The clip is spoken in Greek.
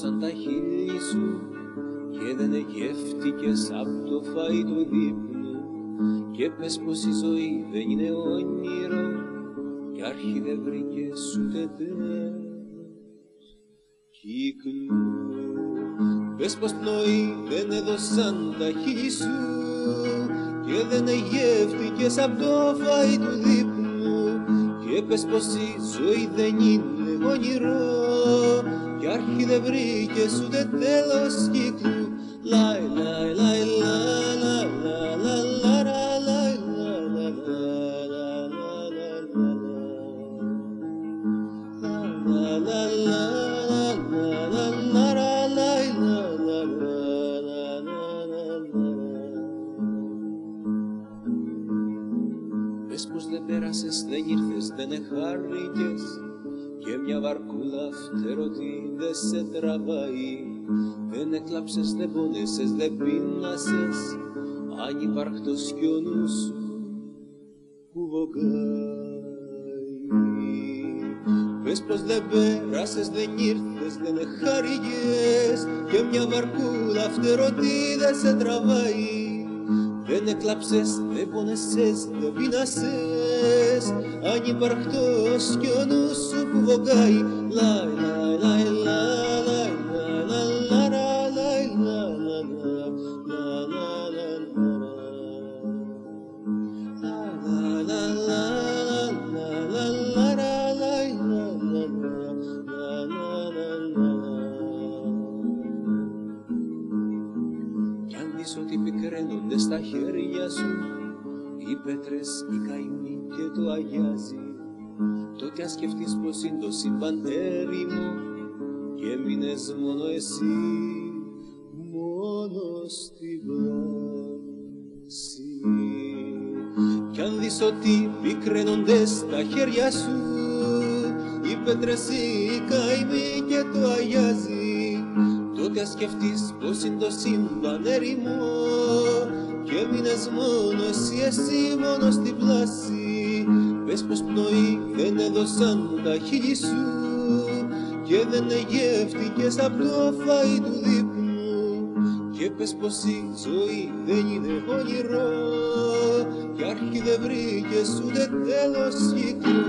Σαν τα χείλη σου και δεν εγεύτηκες απ' το φαΐ του δείπνου και πες πως η ζωή δεν είναι όνειρο κι άρχι δεν βρήκες ούτε τέλος κύκλου. Πες πως πνοή δεν έδωσαν τα χείλη σου και δεν εγεύτηκες απ' το φαΐ του δείπνου και πες πως η ζωή δεν είναι όνειρο κι άρχι δεν βρήκες ούτε τέλος κύκλου. Λάι, λάι, λάι, λάι, λάι, λάι, λάι, λάι, λάι, πες πως δεν πέρασες, δεν ήρθες, δεν εχάρηκες και μια βαρκούλα φτερωτή δεν σε τραβάει. Δεν έκλαψες, δεν πόνεσες, δεν πεινάσες, ανυπάρκτος κι ο νους σου που βογκάει. Πες πως δεν πέρασες, δεν ήρθες, δεν εχάρηγες και μια βαρκούλα φτερωτή δεν σε τραβάει. Δεν έκλαψες, δεν πόνεσες, δεν πεινάσες, ανυπαρκτός κι ο νους σου που βογκάει. Λάι, λάι, λάι, λάι, λάι, λάι, στα χέρια σου οι πέτρες, οι καημοί και το αγιάζει. Τότε ας σκεφτείς πως είναι το σύμπαν έρημο και έμεινες μόνο εσύ, μόνο στη βάση. Κι αν δεις ότι πικραίνονται στα χέρια σου οι πέτρες, οι καημοί και το αγιάζει, τότε ας σκεφτείς πως είναι το σύμπαν έρημο κι έμεινες μόνο εσύ, εσύ μόνο στην πλάση. Πες πως πνοή δεν έδωσαν τα χείλη σου και δεν εγεύτηκες απ' το φαΐ του δείπνου και πες πως η ζωή δεν είναι όνειρο κι άρχι δεν βρήκες ούτε τέλος κύκλου.